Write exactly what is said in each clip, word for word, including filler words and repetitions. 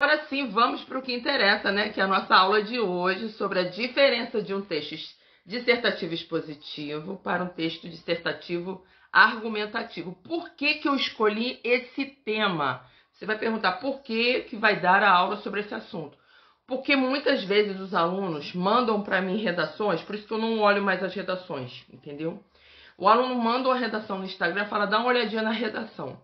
Agora sim, vamos para o que interessa, né? Que é a nossa aula de hoje sobre a diferença de um texto dissertativo expositivo para um texto dissertativo argumentativo. Por que que eu escolhi esse tema? Você vai perguntar por que que vai dar a aula sobre esse assunto. Porque muitas vezes os alunos mandam para mim redações, por isso que eu não olho mais as redações, entendeu? O aluno manda uma redação no Instagram e fala, dá uma olhadinha na redação.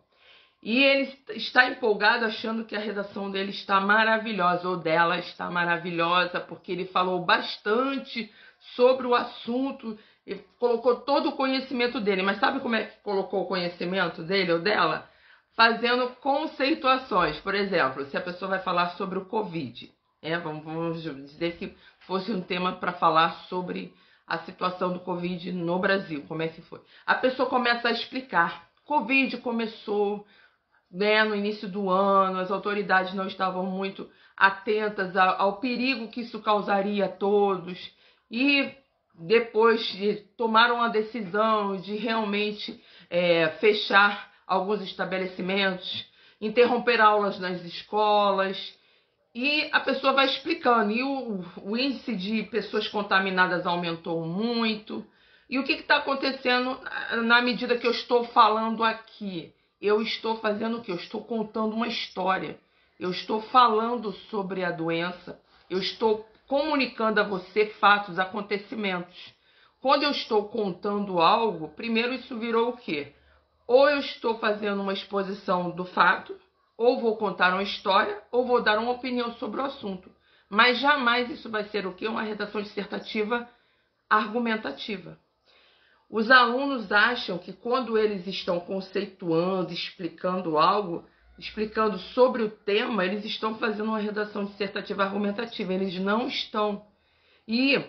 E ele está empolgado achando que a redação dele está maravilhosa, ou dela está maravilhosa, porque ele falou bastante sobre o assunto, ele colocou todo o conhecimento dele. Mas sabe como é que colocou o conhecimento dele ou dela? Fazendo conceituações. Por exemplo, se a pessoa vai falar sobre o Covid, é, vamos, vamos dizer que fosse um tema para falar sobre a situação do Covid no Brasil, como é que foi. A pessoa começa a explicar. Covid começou... Né, no início do ano, as autoridades não estavam muito atentas ao, ao perigo que isso causaria a todos e depois de, tomaram a decisão de realmente é, fechar alguns estabelecimentos, interromper aulas nas escolas e a pessoa vai explicando e o, o índice de pessoas contaminadas aumentou muito e o que está acontecendo na medida que eu estou falando aqui? Eu estou fazendo o quê? Eu estou contando uma história. Eu estou falando sobre a doença. Eu estou comunicando a você fatos, acontecimentos. Quando eu estou contando algo, primeiro isso virou o quê? Ou eu estou fazendo uma exposição do fato, ou vou contar uma história, ou vou dar uma opinião sobre o assunto. Mas jamais isso vai ser o quê? Uma redação dissertativa argumentativa. Os alunos acham que quando eles estão conceituando, explicando algo, explicando sobre o tema, eles estão fazendo uma redação dissertativa argumentativa. Eles não estão. E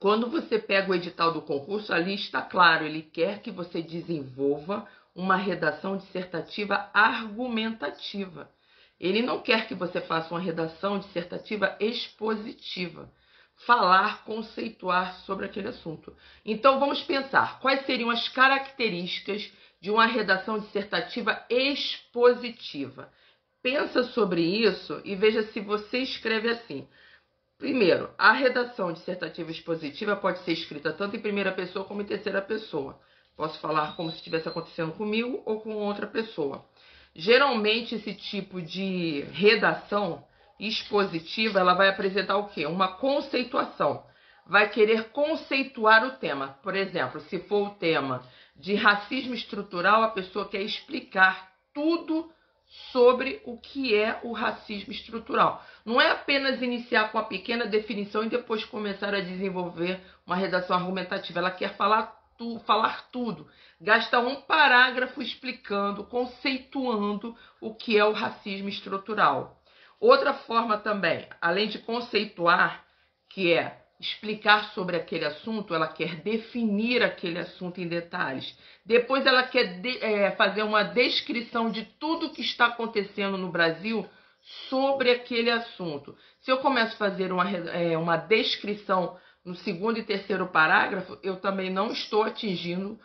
quando você pega o edital do concurso, ali está claro, ele quer que você desenvolva uma redação dissertativa argumentativa. Ele não quer que você faça uma redação dissertativa expositiva. Falar, conceituar sobre aquele assunto. Então, vamos pensar quais seriam as características de uma redação dissertativa expositiva. Pensa sobre isso e veja se você escreve assim. Primeiro, a redação dissertativa expositiva pode ser escrita tanto em primeira pessoa como em terceira pessoa. Posso falar como se estivesse acontecendo comigo ou com outra pessoa. Geralmente, esse tipo de redação expositiva, ela vai apresentar o quê? Uma conceituação. Vai querer conceituar o tema. Por exemplo, se for o tema de racismo estrutural, a pessoa quer explicar tudo sobre o que é o racismo estrutural. Não é apenas iniciar com a pequena definição e depois começar a desenvolver uma redação argumentativa. Ela quer falar, tu, falar tudo. Gasta um parágrafo explicando, conceituando o que é o racismo estrutural. Outra forma também, além de conceituar, que é explicar sobre aquele assunto, ela quer definir aquele assunto em detalhes. Depois ela quer de, é, fazer uma descrição de tudo que está acontecendo no Brasil sobre aquele assunto. Se eu começo a fazer uma, é, uma descrição no segundo e terceiro parágrafo, eu também não estou atingindo,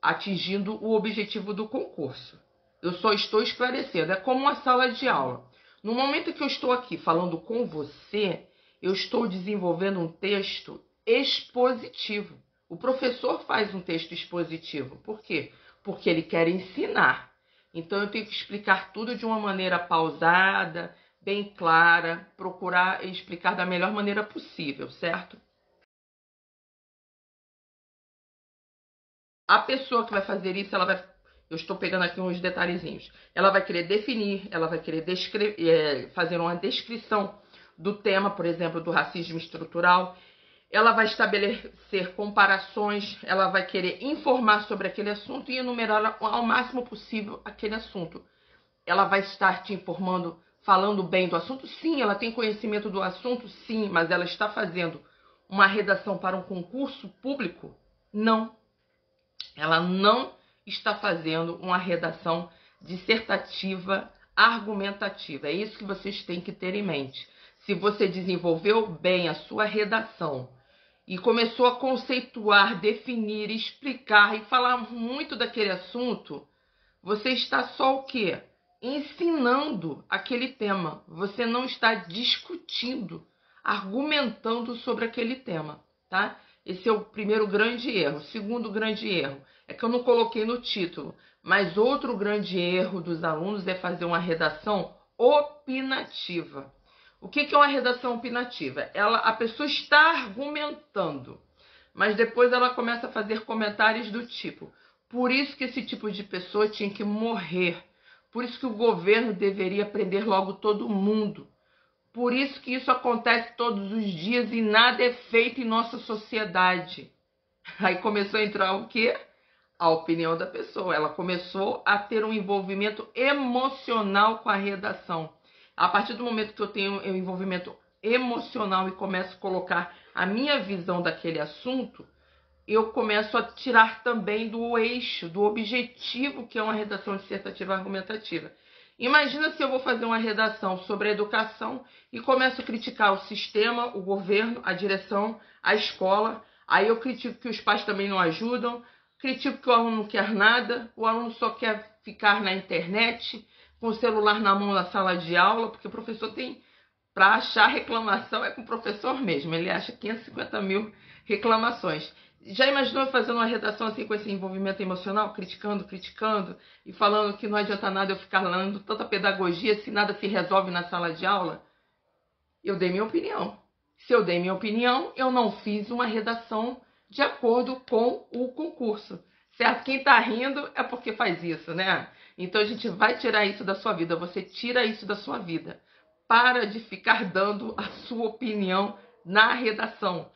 atingindo o objetivo do concurso. Eu só estou esclarecendo. É como uma sala de aula. No momento que eu estou aqui falando com você, eu estou desenvolvendo um texto expositivo. O professor faz um texto expositivo. Por quê? Porque ele quer ensinar. Então, eu tenho que explicar tudo de uma maneira pausada, bem clara, procurar explicar da melhor maneira possível, certo? A pessoa que vai fazer isso, ela vai... Eu estou pegando aqui uns detalhezinhos. Ela vai querer definir, ela vai querer descrever, fazer uma descrição do tema, por exemplo, do racismo estrutural. Ela vai estabelecer comparações, ela vai querer informar sobre aquele assunto e enumerar ao máximo possível aquele assunto. Ela vai estar te informando, falando bem do assunto? Sim, ela tem conhecimento do assunto? Sim, mas ela está fazendo uma redação para um concurso público? Não. Ela não está fazendo uma redação dissertativa argumentativa. É isso que vocês têm que ter em mente. Se você desenvolveu bem a sua redação e começou a conceituar, definir, explicar e falar muito daquele assunto, você está só o quê? ensinando aquele tema, você não está discutindo, argumentando sobre aquele tema, tá? Esse é o primeiro grande erro. O segundo grande erro é que eu não coloquei no título, mas outro grande erro dos alunos é fazer uma redação opinativa. O que é uma redação opinativa? Ela, a pessoa está argumentando, mas depois ela começa a fazer comentários do tipo: por isso que esse tipo de pessoa tinha que morrer, por isso que o governo deveria prender logo todo mundo, por isso que isso acontece todos os dias e nada é feito em nossa sociedade. Aí começou a entrar o quê? A opinião da pessoa. Ela começou a ter um envolvimento emocional com a redação. A partir do momento que eu tenho um envolvimento emocional e começo a colocar a minha visão daquele assunto, eu começo a tirar também do eixo, do objetivo que é uma redação dissertativa argumentativa. Imagina se eu vou fazer uma redação sobre a educação e começo a criticar o sistema, o governo, a direção, a escola. Aí eu critico que os pais também não ajudam, critico que o aluno não quer nada, o aluno só quer ficar na internet, com o celular na mão na sala de aula, porque o professor tem... Para achar reclamação é com o professor mesmo, ele acha quinhentos e cinquenta mil reclamações. Já imaginou fazendo uma redação assim com esse envolvimento emocional? Criticando, criticando e falando que não adianta nada eu ficar falando tanta pedagogia se nada se resolve na sala de aula? Eu dei minha opinião. Se eu dei minha opinião, eu não fiz uma redação de acordo com o concurso. Certo? Quem está rindo é porque faz isso, né? Então a gente vai tirar isso da sua vida, você tira isso da sua vida. Para de ficar dando a sua opinião na redação.